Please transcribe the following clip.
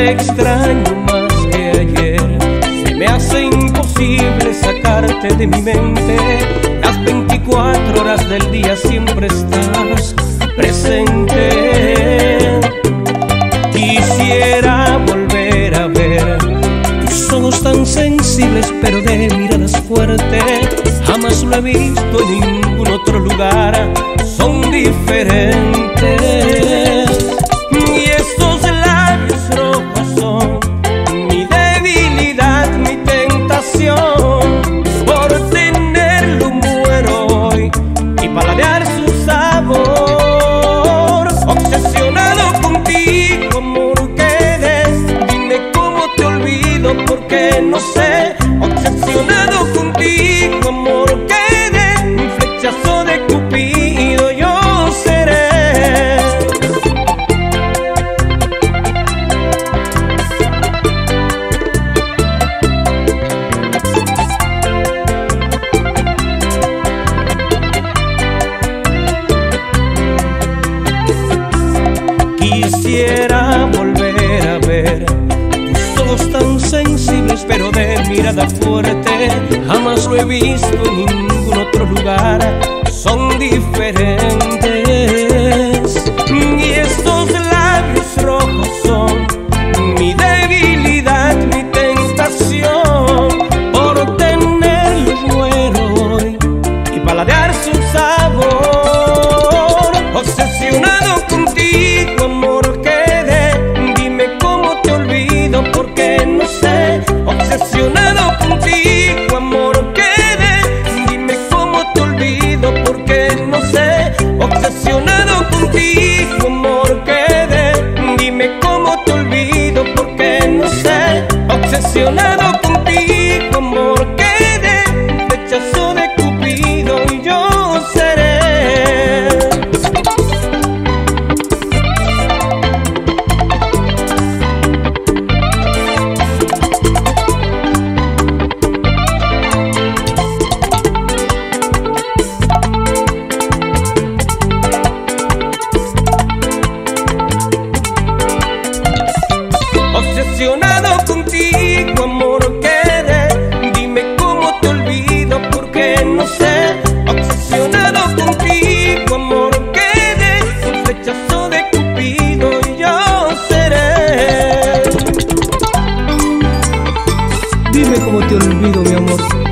te extraño más que ayer. Se me hace imposible sacarte de mi mente. Las 24 horas del día siempre estás presente. Quisiera volver a ver tus ojos tan sensibles, pero de miradas fuertes. Jamás lo he visto en ningún otro lugar, son diferentes. Y esos labios rojos son mi debilidad, mi tentación. Por tenerlo muero hoy y paladear su sabor. Obsesionado contigo, amor, ¿qué eres? Dime cómo te olvido, porque no sé. Obsesionado contigo, amor. Quisiera volver a ver tus ojos tan sensibles, pero de mirada fuerte. Jamás lo he visto en ningún otro lugar, son diferentes. Y estos labios rojos son mi debilidad, mi tentación. Por tenerlos muero hoy y paladear su sabor. Obsesionado contigo, amor. Obsesionado contigo, amor, quedé. Dime cómo te olvido, porque no sé. Obsesionado contigo, amor, quedé. Dime cómo te olvido, porque no sé. Obsesionado contigo, amor, quedé. Rechazo de Cupido y yo seré. Obsesionado contigo, amor, quedé. Dime cómo te olvido, porque no sé. Obsesionado contigo, amor, quedé. Un flechazo de Cupido y yo seré. Dime cómo te olvido, mi amor.